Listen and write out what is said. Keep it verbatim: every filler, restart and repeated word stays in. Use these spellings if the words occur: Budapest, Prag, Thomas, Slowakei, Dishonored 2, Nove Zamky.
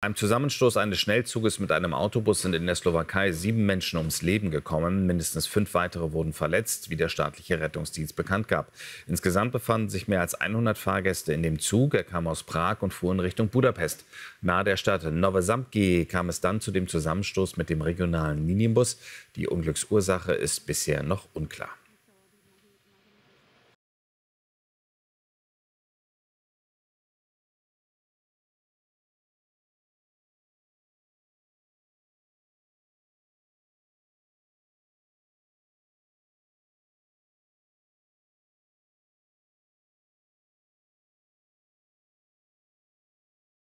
Beim Zusammenstoß eines Schnellzuges mit einem Autobus sind in der Slowakei sieben Menschen ums Leben gekommen. Mindestens fünf weitere wurden verletzt, wie der staatliche Rettungsdienst bekannt gab. Insgesamt befanden sich mehr als hundert Fahrgäste in dem Zug. Er kam aus Prag und fuhr in Richtung Budapest. Nahe der Stadt Nove Zamky kam es dann zu dem Zusammenstoß mit dem regionalen Linienbus. Die Unglücksursache ist bisher noch unklar.